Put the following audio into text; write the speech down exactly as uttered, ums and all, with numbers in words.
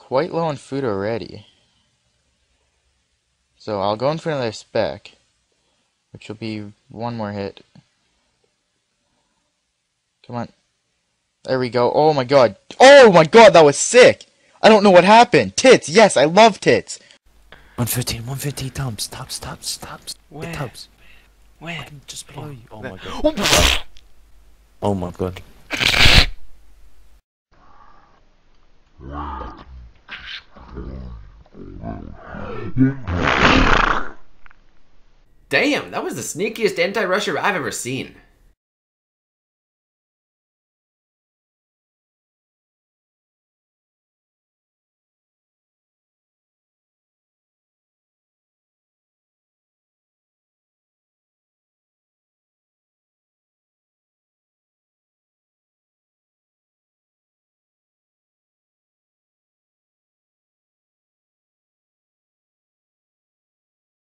quite low on food already. So I'll go in for another spec, which will be one more hit. Come on. There we go. Oh my god. Oh my god, that was sick! I don't know what happened. Tits, yes, I love tits. one fifteen, one fifteen, tops, tops, tops, tops. Where? Tops. Where? Just below oh, you. Oh there. My god. Oh. Oh my god. Damn, that was the sneakiest anti-rusher I've ever seen.